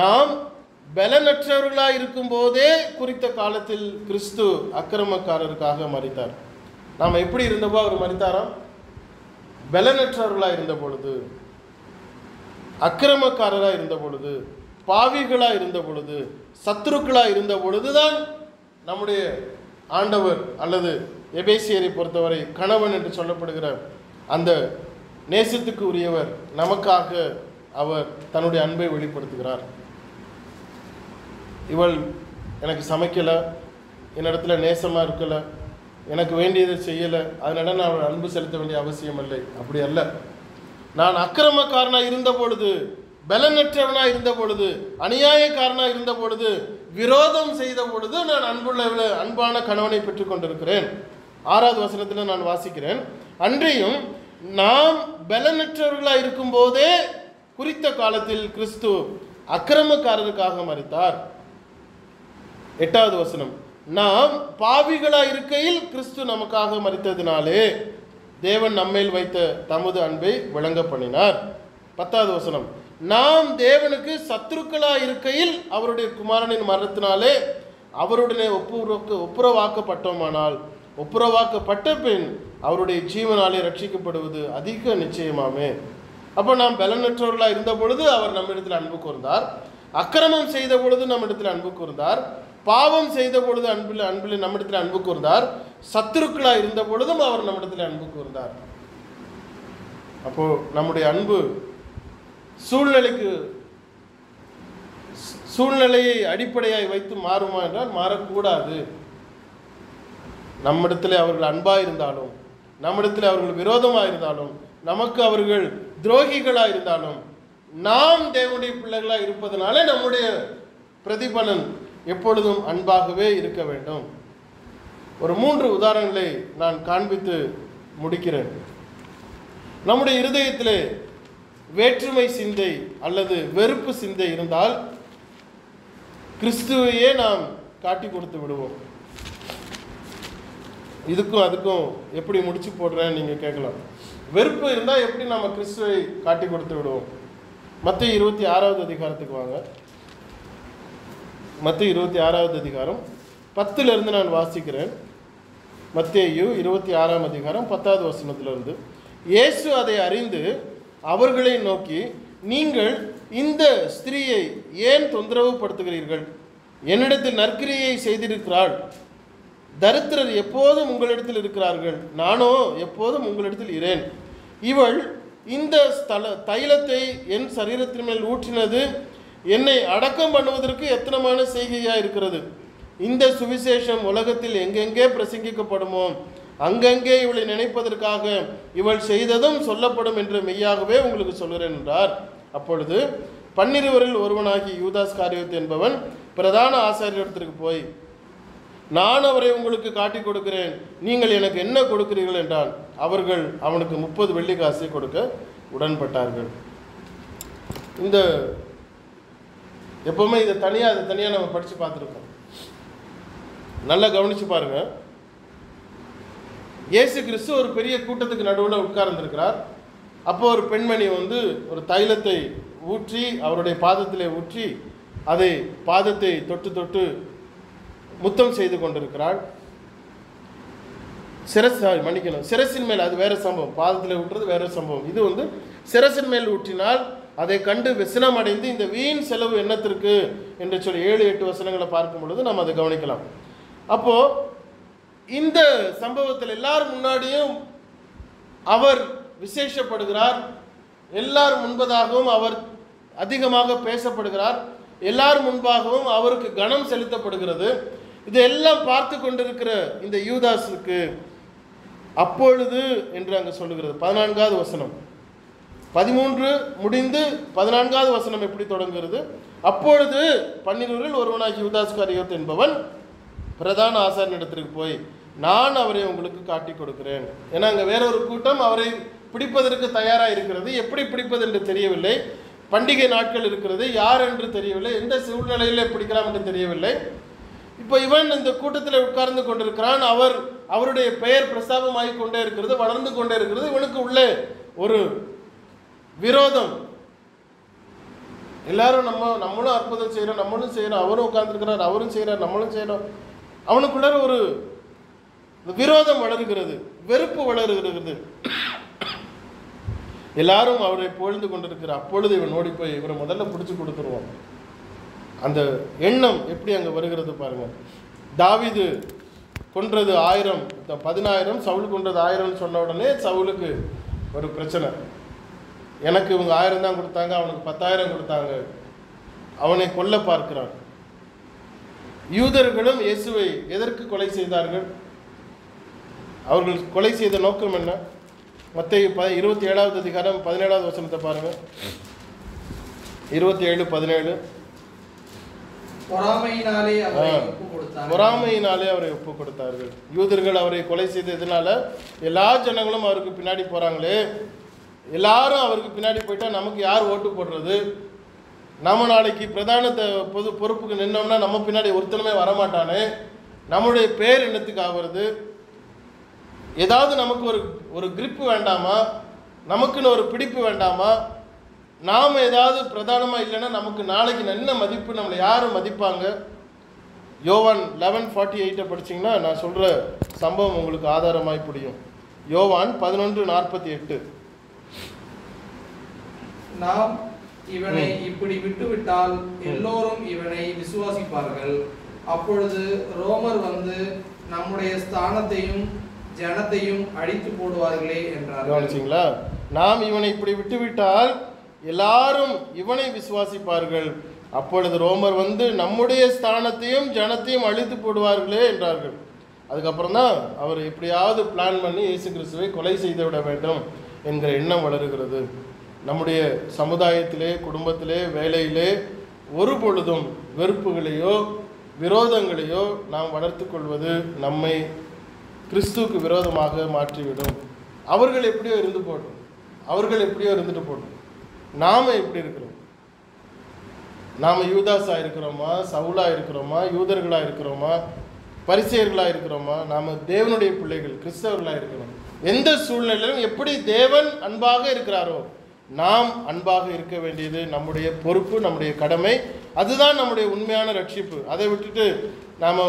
நாம் பலனற்றவர்களாக இருக்கும்போதே குறித்த காலத்தில் கிறிஸ்து அக்கிரமக்காரருக்காக மரித்தார். நாம் எப்படி இருந்தபோ அவர் மரித்தாராம்? பலனற்றவர்களாக இருந்த பொழுது, அக்கிரமக்காரராக இருந்த பொழுது, பாவிகளாக இருந்த பொழுது, சத்துருக்களாக இருந்த பொழுதுதான் நம்முடைய ஆண்டவர், அல்லது எபேசியரை பொறுத்தவரை கணவன் என்று சொல்லப்படுகிற அந்த நேசத்துக்கு உரியவர், நமக்காக அவர் தன்னுடைய அன்பை வெளிப்படுத்துகிறார். இவள் எனக்கு சமைக்கலை, என்னிடத்துல நேசமாக இருக்கலை, எனக்கு வேண்டியதை செய்யலை, அதனால் நான் அவள் அன்பு செலுத்த வேண்டிய அவசியம் இல்லை. அப்படி அல்ல. நான் அக்கிரமக்காரனாக இருந்த பொழுது, பலனற்றவனாக இருந்த பொழுது, அநியாயக்காரனாக இருந்த பொழுது, விரோதம் செய்த பொழுது நான் அன்புள்ள அன்பான கணவனை பெற்று கொண்டிருக்கிறேன். ஆறாவது வசனத்தில் நான் வாசிக்கிறேன், அன்றியும் நாம் பலனற்றவர்களாக இருக்கும்போதே குறித்த காலத்தில் கிறிஸ்து அக்கிரமக்காரருக்காக மரித்தார். எட்டாவது வசனம், நாம் பாவிகளாக இருக்கையில் கிறிஸ்து நமக்காக மரித்ததினாலே தேவன் நம்மேல் வைத்த தமது அன்பை விளங்க பண்ணினார். பத்தாவது வசனம், நாம் தேவனுக்கு சத்துருக்களாக இருக்கையில் அவருடைய குமாரனின் மரணத்தினாலே அவருடனே ஒப்புரவுக்கு ஒப்புரவாக்கப்பட்டோமானால் ஒப்புரவாக்கப்பட்ட பின் அவருடைய ஜீவனாலே ரட்சிக்கப்படுவது அதிக நிச்சயமாமே. அப்போ நாம் பலனற்றவர்களாக இருந்த பொழுது அவர் நம்மிடத்தில் அன்பு கூர்ந்தார், அக்கிரமம் செய்த பொழுது நம்மிடத்தில் அன்பு கூர்ந்தார், பாவம் செய்த பொழுது அன்பில் அன்பில் நம்மிடத்தில் அன்பு கூர்ந்தார், சத்துருக்களாக இருந்த பொழுதும் அவர் நம்மிடத்தில் அன்பு கூர்ந்தார். அப்போது நம்முடைய அன்பு சூழ்நிலைக்கு சூழ்நிலையை அடிப்படையாய் வைத்து மாறுமா என்றால் மாறக்கூடாது. நம்மிடத்தில் அவர்கள் அன்பாக இருந்தாலும், நம்மிடத்தில் அவர்கள் விரோதமாக இருந்தாலும், நமக்கு அவர்கள் துரோகிகளாக இருந்தாலும், நாம் தேவனுடைய பிள்ளைகளாக இருப்பதனாலே நம்முடைய பிரதிபலன் எப்பொழுதும் அன்பாகவே இருக்க வேண்டும். ஒரு மூன்று உதாரணங்களை நான் காண்பித்து முடிக்கிறேன். நம்முடைய இருதயத்திலே வேற்றுமை சிந்தை அல்லது வெறுப்பு சிந்தை இருந்தால் கிறிஸ்துவையே நாம் காட்டி கொடுத்து விடுவோம். இதுக்கும் அதுக்கும் எப்படி முடிச்சு போடுறேன்னு நீங்கள் கேட்கலாம். வெறுப்பு இருந்தால் எப்படி நம்ம கிறிஸ்துவை காட்டி கொடுத்து விடுவோம்? மத்திய இருபத்தி ஆறாவது அதிகாரத்துக்கு வாங்க. மத்திய இருபத்தி ஆறாவது அதிகாரம் பத்துலேருந்து நான் வாசிக்கிறேன். மத்தேயு இருபத்தி ஆறாம் அதிகாரம் பத்தாவது வசனத்திலிருந்து, இயேசு அதை அறிந்து அவர்களை நோக்கி, நீங்கள் இந்த ஸ்திரீயை ஏன் தொந்தரவு படுத்துகிறீர்கள்? என்னிடத்தில் நற்கிரியை செய்திருக்கிறாள். தரித்திரர் எப்போதும் உங்களிடத்தில் இருக்கிறார்கள், நானோ எப்போதும் உங்களிடத்தில் இரேன். இவள் இந்த ஸ்தல தைலத்தை என் சரீரத்தின் மேல் ஊற்றினது என்னை அடக்கம் பண்ணுவதற்கு எத்தனமான செய்கையாக இருக்கிறது. இந்த சுவிசேஷம் உலகத்தில் எங்கெங்கே பிரசங்கிக்கப்படுமோ அங்கங்கே இவளை நினைப்பதற்காக இவள் செய்ததும் சொல்லப்படும் என்று மெய்யாகவே உங்களுக்கு சொல்கிறேன் என்றார். அப்பொழுது பன்னிருவரில் ஒருவனாகி யூதாஸ் காரியோத் என்பவன் பிரதான ஆசாரியத்திற்கு போய், நான் அவரை உங்களுக்கு காட்டி கொடுக்கிறேன், நீங்கள் எனக்கு என்ன கொடுக்கிறீர்கள் என்றான். அவர்கள் அவனுக்கு முப்பது வெள்ளி காசை கொடுக்க உடன்பட்டார்கள். இந்த எப்பவுமே இதை தனியாக அதை தனியாக நம்ம படித்து பார்த்துருக்கோம். நல்லா கவனித்து பாருங்கள். இயேசு கிறிஸ்து ஒரு பெரிய கூட்டத்துக்கு நடுவில் உட்கார்ந்திருக்கிறார். அப்போ ஒரு பெண்மணி வந்து ஒரு தைலத்தை ஊற்றி அவருடைய பாதத்திலே ஊற்றி அதை பாதத்தை தொட்டு தொட்டு முத்தம் செய்து கொண்டிருக்கிறாள். சிரஸ் மன்னிக்கணும் சிரசின் மேல், அது வேறு சம்பவம், பாதத்தில் ஊற்றுறது வேறு சம்பவம். இது வந்து சிரசின் மேல் ஊற்றினால் அதை கண்டு விசனம் அடைந்து, இந்த வீண் செலவு என்னத்திற்கு என்று சொல்லி ஏழு எட்டு வசனங்களை பார்க்கும் பொழுது நம்ம அதை கவனிக்கலாம். அப்போது இந்த சம்பவத்தில் எல்லார் முன்னாடியும் அவர் விசேஷப்படுகிறார், எல்லார் முன்பதாகவும் அவர் அதிகமாக பேசப்படுகிறார், எல்லார் முன்பாகவும் அவருக்கு கனம் செலுத்தப்படுகிறது. இதெல்லாம் பார்த்து கொண்டிருக்கிற இந்த யூதாஸுக்கு அப்பொழுது என்று அங்கே சொல்லுகிறது. பதினான்காவது வசனம், பதிமூன்று முடிந்து பதினான்காவது வசனம் எப்படி தொடங்குகிறது? அப்பொழுது பன்னிரூரில் ஒருவனாகி யூதாஸ் காரியோத் என்பவன் பிரதான ஆசாரியனிடத்திற்கு போய், நான் அவரை உங்களுக்கு காட்டி கொடுக்கிறேன். ஏன்னா அங்கே வேற ஒரு கூட்டம் அவரை பிடிப்பதற்கு தயாராக இருக்கிறது. எப்படி பிடிப்பது என்று தெரியவில்லை. பண்டிகை நாட்கள் இருக்கிறது, யார் என்று தெரியவில்லை, எந்த சூழ்நிலையில் பிடிக்கலாம் என்று தெரியவில்லை. இப்போ இவன் இந்த கூட்டத்தில் உட்கார்ந்து கொண்டிருக்கிறான். அவர் அவருடைய பெயர் பிரஸ்தாபமாகி கொண்டே இருக்கிறது, வளர்ந்து கொண்டே இருக்கிறது. இவனுக்கு உள்ளே ஒரு விரோதம். எல்லாரும் நம்ம நம்மளும் அற்புதம் செய்கிறோம், நம்மளும் செய்கிறோம், அவரும் உட்கார்ந்துருக்கிறார், அவரும் செய்கிறார், நம்மளும் செய்கிறோம். அவனுக்குள்ள ஒரு விரோதம் வளர்கிறது, வெறுப்பு வளர்கிறது. எல்லாரும் அவரை பொழுது கொண்டிருக்கிற அப்பொழுது இவன் ஓடி போய் இவரை முதல்ல பிடிச்சு கொடுத்துருவான். அந்த எண்ணம் எப்படி அங்கே வருகிறது பாருங்க. தாவீது கொன்றது ஆயிரம் பதினாயிரம், சவுல் கொன்றது ஆயிரம்னு சொன்ன உடனே சவுலுக்கு ஒரு பிரச்சனை. எனக்கு இவங்க ஆயிரம் தான் கொடுத்தாங்க, அவனுக்கு பத்தாயிரம் கொடுத்தாங்க, அவனை கொல்ல பார்க்கிறான். யூதர்களும் இயேசுவை எதற்கு கொலை செய்தார்கள்? அவர்கள் கொலை செய்த நோக்கம் என்ன? மத்தேயு ப இருபத்தி ஏழாவது அதிகாரம் பதினேழாவது வசனத்தை பாருங்கள். இருபத்தி ஏழு பதினேழு. பொறாமையினாலே பொறாமையினாலே அவரை ஒப்பு கொடுத்தார்கள். யூதர்கள் அவரை கொலை செய்ததுனால எல்லா ஜனங்களும் அவருக்கு பின்னாடி போகிறாங்களே, எல்லாரும் அவருக்கு பின்னாடி போயிட்டால் நமக்கு யார் ஓட்டு போடுறது? நம்ம நாளைக்கு பிரதான பொது பொறுப்புக்கு நின்னோம்னா நம்ம பின்னாடி ஒருத்தனுமே வரமாட்டானே, நம்மளுடைய பேர் என்னத்துக்கு ஆகிறது? ஏதாவது நமக்கு ஒரு ஒரு கிரிப்பு வேண்டாமா? நமக்குன்னு ஒரு பிடிப்பு வேண்டாமா? நாம் ஏதாவது பிரதானமாக இல்லைன்னா நமக்கு நாளைக்கு நல்ல மதிப்பு, நம்மளை யாரும் மதிப்பாங்க. யோவான் லெவன் ஃபார்ட்டி எயிட்டை படிச்சிங்கன்னா நான் சொல்கிற சம்பவம் உங்களுக்கு ஆதாரமாய் புரியும். யோவான் பதினொன்று நாற்பத்தி எட்டு. நாம் இவனை இப்படி விட்டுவிட்டால் எல்லோரும் இவனை விசுவாசிப்பார்கள், அப்பொழுது ரோமர் வந்து நம்முடைய ஸ்தானத்தையும் ஜனத்தையும் அழித்து போடுவார்களே என்றார்களா. நாம் இவனை இப்படி விட்டுவிட்டால் எல்லாரும் இவனை விசுவாசிப்பார்கள், அப்பொழுது ரோமர் வந்து நம்முடைய ஸ்தானத்தையும் ஜனத்தையும் அழித்து போடுவார்களே என்றார்கள். அதுக்கப்புறம் தான் அவர் எப்படியாவது பிளான் பண்ணி இயேசு கிறிஸ்துவை கொலை செய்து விட வேண்டும் என்கிற எண்ணம் வளர்கிறது. நம்முடைய சமுதாயத்திலே, குடும்பத்திலே, வேலையிலே ஒரு பொழுதும் வெறுப்புகளையோ விரோதங்களையோ நாம் வளர்த்து கொள்வது நம்மை கிறிஸ்துவுக்கு விரோதமாக மாற்றிவிடும். அவர்கள் எப்படியோ இருந்து போடும், அவர்கள் எப்படியோ இருந்துட்டு போடும், நாம் எப்படி இருக்கிறோம்? நாம் யூதாஸாக இருக்கிறோமா, சவுலாக இருக்கிறோமா, யூதர்களாக இருக்கிறோமா, பரிசேயர்களாக இருக்கிறோமா? நாம் தேவனுடைய பிள்ளைகள், கிறிஸ்தவர்களாக இருக்கிறோம். எந்த சூழ்நிலையிலும் எப்படி தேவன் அன்பாக இருக்கிறாரோ நாம் அன்பாக இருக்க வேண்டியது நம்முடைய பொறுப்பு, நம்முடைய கடமை. அதுதான் நம்முடைய உண்மையான ரட்சிப்பு. அதை விட்டுட்டு நாம்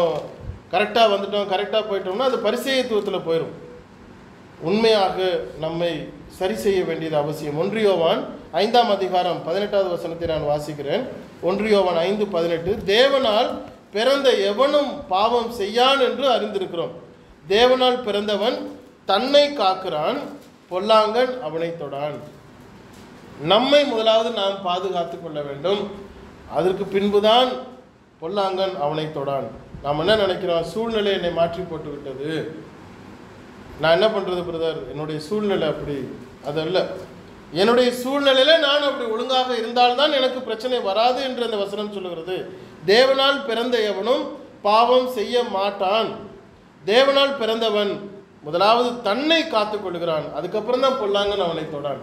கரெக்டாக வந்துட்டோம், கரெக்டாக போயிட்டோம்னா அது பரிசேயத்துவத்தில் போயிடும். உண்மையாக நம்மை சரி செய்ய வேண்டியது அவசியம். ஒன்று யோவான் ஐந்தாம் அதிகாரம் பதினெட்டாவது வசனத்தை நான் வாசிக்கிறேன். ஒன்று யோவான் ஐந்து பதினெட்டு. தேவனால் பிறந்த எவனும் பாவம் செய்யான் என்று அறிந்திருக்கிறோம், தேவனால் பிறந்தவன் தன்னை காக்கிறான், பொல்லாங்கன் அவனை தொடான். நம்மை முதலாவது நாம் பாதுகாத்து கொள்ள வேண்டும், அதற்கு பின்புதான் பொல்லாங்கன் அவனை தொடான். நாம் என்ன நினைக்கிறோம்? சூழ்நிலை என்னை மாற்றி போட்டு விட்டது, நான் என்ன பண்ணுறது பிரதர், என்னுடைய சூழ்நிலை அப்படி. அதல்ல, என்னுடைய சூழ்நிலையில் நான் அப்படி ஒழுங்காக இருந்தால்தான் எனக்கு பிரச்சனை வராது என்று அந்த வசனம் சொல்லுகிறது. தேவனால் பிறந்த எவனும் பாவம் செய்ய மாட்டான், தேவனால் பிறந்தவன் முதலாவது தன்னை காத்து கொள்கிறான், அதுக்கப்புறம் தான் பொல்லாங்கன் அவனை தொடான்.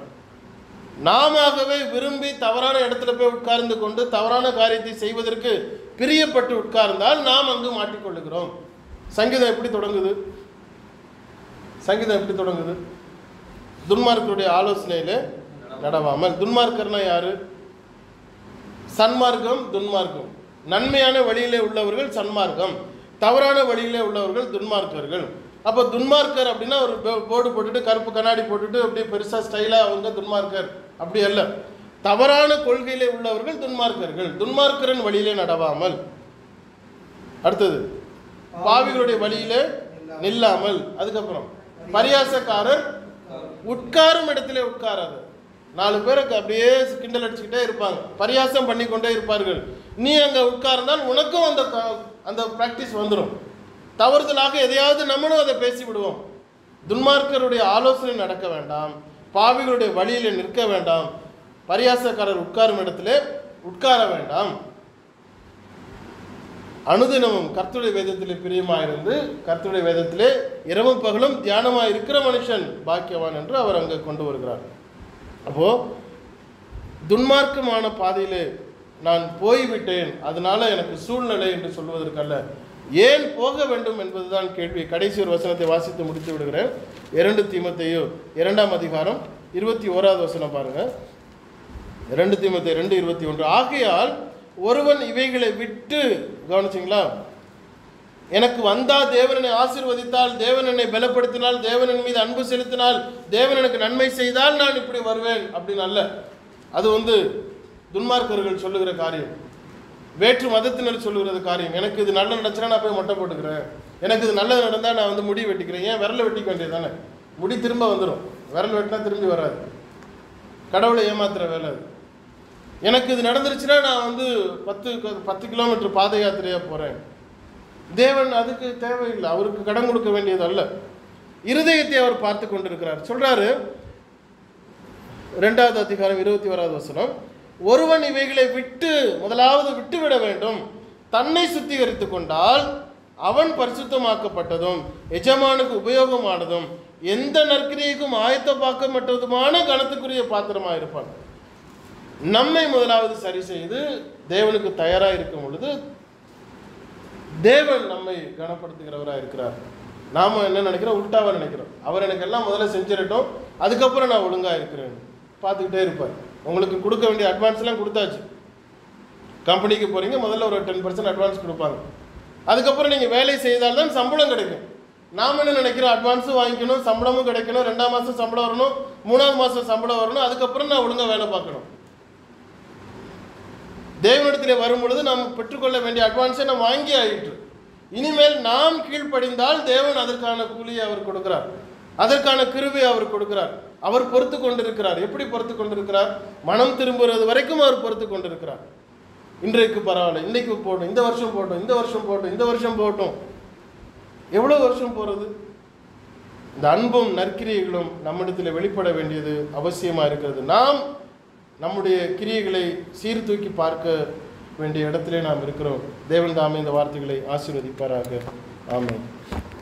நாமவே விரும்பி தவறான இடத்துல போய் உட்கார்ந்து கொண்டு தவறான காரியத்தை செய்வதற்கு பிரியப்பட்டு உட்கார்ந்தால் நாம் அங்கு மாட்டிக்கொள்ளுகிறோம். சங்கீதம் எப்படி தொடங்குது? சங்கீதம் எப்படி தொடங்குது? துன்மார்க்கருடைய ஆலோசனையிலே நடவாமல். துன்மார்க்கர்னா யாரு? சன்மார்க்கம், துன்மார்க்கம். நன்மையான வழியிலே உள்ளவர்கள் சன்மார்க்கம், தவறான வழியிலே உள்ளவர்கள் துன்மார்க்கர்கள். அப்போ துன்மார்க்கர் அப்படின்னா ஒரு போர்டு போட்டுட்டு கருப்பு கண்ணாடி போட்டுட்டு அப்படியே பெருசாக ஸ்டைலாக அவங்க துன்மார்க்கர் அப்படி அல்ல. தவறான கொள்கையிலே உள்ளவர்கள் துன்மார்க்கர்கள், துன்மார்க்கரின் வழியிலே நடவாமல். அடுத்தது பாவிகளுடைய வழியிலே நில்லாமல். அதுக்கப்புறம் பரியாசக்காரர் உட்காரும் இடத்திலே உட்காராது. நாலு பேருக்கு அப்படியே கிண்டல் அடிச்சுக்கிட்டே இருப்பாங்க, பரியாசம் பண்ணி கொண்டே இருப்பார்கள். நீ அங்கே உட்கார்ந்தால் உனக்கும் அந்த அந்த ப்ராக்டிஸ் வந்துடும். தவறுதலாக எதையாவது நம்மளும் அதை பேசி விடுவோம். துன்மார்க்கருடைய ஆலோசனை நடக்க வேண்டாம், பாவிகளுடைய வழியில் நிற்க வேண்டாம், பரியாசக்காரர் உட்காரும் இடத்துல உட்கார வேண்டாம். அனுதினமும் கர்த்தருடைய வேதத்திலே பிரியமாயிருந்து கர்த்தருடைய வேதத்திலே இரவும் பகலும் தியானமாக இருக்கிற மனுஷன் பாக்கியவான் என்று அவர் அங்கே கொண்டு வருகிறார். அப்போது துன்மார்க்கமான பாதையிலே நான் போய்விட்டேன், அதனால் எனக்கு சூழ்நிலை என்று சொல்வதற்கல்ல. ஏன் போக வேண்டும் என்பதுதான் கேள்வி. கடைசி ஒரு வசனத்தை வாசித்து முடித்து விடுகிறேன். இரண்டு தீமோத்தேயு இரண்டாம் அதிகாரம் இருபத்தி ஓராவது வசனம் பாருங்கள். இரண்டு தீமோத்தேயு ரெண்டு இருபத்தி ஒன்று ஆகையால் ஒருவன் இவைகளை விட்டு, கவனிச்சிங்களா, எனக்கு வந்தால் தேவனை ஆசீர்வதித்தால், தேவன் என்னை பலப்படுத்தினால், தேவனின் மீது அன்பு செலுத்தினால், தேவன் எனக்கு நன்மை செய்தால் நான் இப்படி வருவேன் அப்படின்னு அல்ல. அது வந்து துன்மார்க்கர்கள் சொல்லுகிற காரியம், வேற்று மதத்தினர் சொல்லுகிறது காரியம். எனக்கு இது நல்லது நடச்சுன்னா நான் போய் மொட்டை போட்டுக்கிறேன், எனக்கு இது நல்லது நடந்தால் நான் வந்து முடி வெட்டிக்கிறேன். ஏன் விரலை வெட்டிக்க வேண்டியது தானே? முடி திரும்ப வந்துடும், விரல் வெட்டினா திரும்பி வராது. கடவுளை ஏமாத்துகிற வேலை அது. எனக்கு இது நடந்துருச்சுன்னா நான் வந்து பத்து பத்து கிலோமீட்டர் பாத யாத்திரையாக போகிறேன். தேவன் அதுக்கு தேவையில்லை, அவருக்கு கடன் கொடுக்க வேண்டியது அல்ல. இருதயத்தை அவர் பார்த்து கொண்டிருக்கிறார். சொல்கிறாரு ரெண்டாவது அதிகாரம் இருபத்தி ஓராவது வசனம், ஒருவன் இவைகளை விட்டு, முதலாவது விட்டுவிட வேண்டும், தன்னை சுத்திகரித்து கொண்டால் அவன் பரிசுத்தமாக்கப்பட்டதும் எஜமானுக்கு உபயோகமானதும் எந்த நற்கிரியைக்கும் ஆயத்த பார்க்கப்பட்டதுமான கனத்துக்குரிய பாத்திரமாக இருப்பான். நம்மை முதலாவது சரி செய்து தேவனுக்கு தயாராக இருக்கும் பொழுது தேவன் நம்மை கனப்படுத்துகிறவராக இருக்கிறார். நாம் என்ன நினைக்கிறோம்? உள்டாவாக நினைக்கிறோம். அவர் எனக்கு எல்லாம் முதல்ல செஞ்சிடட்டும், அதுக்கப்புறம் நான் ஒழுங்காக இருக்கிறேன், பார்த்துக்கிட்டே இருப்பார். உங்களுக்கு கொடுக்க வேண்டிய அட்வான்ஸ்லாம் கொடுத்தாச்சு. கம்பெனிக்கு போகிறீங்க, முதல்ல ஒரு டென் பர்சன்ட் அட்வான்ஸ் கொடுப்பாங்க, அதுக்கப்புறம் நீங்கள் வேலை செய்தால் தான் சம்பளம் கிடைக்கும். நாம் என்ன நினைக்கிறோம்? அட்வான்ஸும் வாங்கிக்கணும், சம்பளமும் கிடைக்கணும், ரெண்டாம் மாதம் சம்பளம் வரணும், மூணாவது மாதம் சம்பளம் வரணும், அதுக்கப்புறம் நான் ஒழுங்காக வேலை பார்க்கணும். தேவனிடத்தில் வரும்பொழுது நாம் பெற்றுக்கொள்ள வேண்டிய அட்வான்ஸை நாம் வாங்கி ஆயிற்று. இனிமேல் நாம் கீழ்ப்படிந்தால் தேவன் அதற்கான கூலியை அவர் கொடுக்கிறார், அதற்கான கிருபையை அவர் கொடுக்கிறார். அவர் பொறுத்து கொண்டிருக்கிறார். எப்படி பொறுத்து கொண்டிருக்கிறார்? மனம் திரும்புறது வரைக்கும் அவர் பொறுத்து கொண்டிருக்கிறார். இன்றைக்கு பரவாயில்ல, இன்றைக்கு போட்டோம், இந்த வருஷம் போட்டோம், இந்த வருஷம் போட்டோம், இந்த வருஷம் போட்டோம், எவ்வளோ வருஷம் போகிறது? இந்த அன்பும் நற்கிரியைகளும் நம்மிடத்தில் வெளிப்பட வேண்டியது அவசியமாக இருக்கிறது. நாம் நம்முடைய கிரியைகளை சீர்தூக்கி பார்க்க வேண்டிய இடத்திலே நாம் இருக்கிறோம். தேவன் தாமே இந்த வார்த்தைகளை ஆசீர்வதிப்பாராக. ஆமென்.